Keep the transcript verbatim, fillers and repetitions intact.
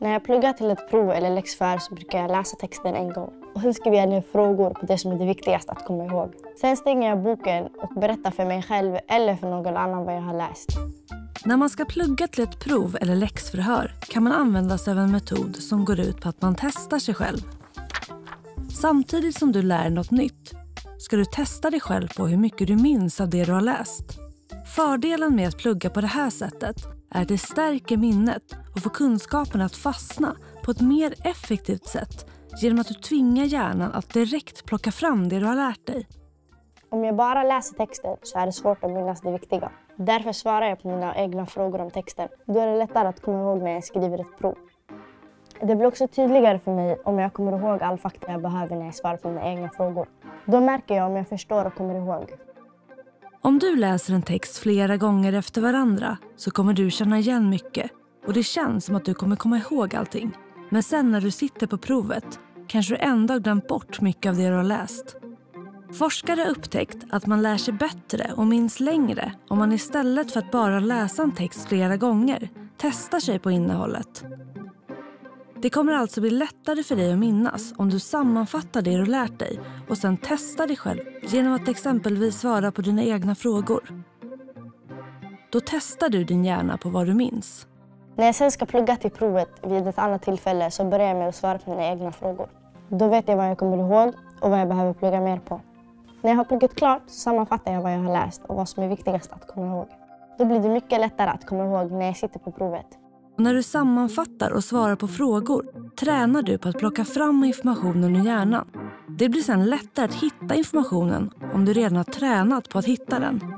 När jag pluggar till ett prov eller läxfärd så brukar jag läsa texten en gång. Och sen skriver jag ner frågor på det som är det viktigaste att komma ihåg. Sen stänger jag boken och berättar för mig själv eller för någon annan vad jag har läst. När man ska plugga till ett prov eller läxförhör kan man använda sig av en metod som går ut på att man testar sig själv. Samtidigt som du lär något nytt ska du testa dig själv på hur mycket du minns av det du har läst. Fördelen med att plugga på det här sättet är att det stärker minnet och får kunskapen att fastna på ett mer effektivt sätt genom att du tvingar hjärnan att direkt plocka fram det du har lärt dig. Om jag bara läser texten så är det svårt att minnas det viktiga. Därför svarar jag på mina egna frågor om texten. Då är det lättare att komma ihåg när jag skriver ett prov. Det blir också tydligare för mig om jag kommer ihåg all fakta jag behöver när jag svarar på mina egna frågor. Då märker jag om jag förstår och kommer ihåg. Om du läser en text flera gånger efter varandra så kommer du känna igen mycket och det känns som att du kommer komma ihåg allting. Men sen när du sitter på provet kanske du ändå har glömt bort mycket av det du har läst. Forskare har upptäckt att man lär sig bättre och minns längre om man istället för att bara läsa en text flera gånger testar sig på innehållet. Det kommer alltså bli lättare för dig att minnas om du sammanfattar det du lärt dig och sen testar dig själv genom att exempelvis svara på dina egna frågor. Då testar du din hjärna på vad du minns. När jag sen ska plugga till provet vid ett annat tillfälle så börjar jag med att svara på mina egna frågor. Då vet jag vad jag kommer ihåg och vad jag behöver plugga mer på. När jag har pluggat klart så sammanfattar jag vad jag har läst och vad som är viktigast att komma ihåg. Då blir det mycket lättare att komma ihåg när jag sitter på provet. Och när du sammanfattar och svarar på frågor tränar du på att plocka fram informationen ur hjärnan. Det blir sedan lättare att hitta informationen om du redan har tränat på att hitta den.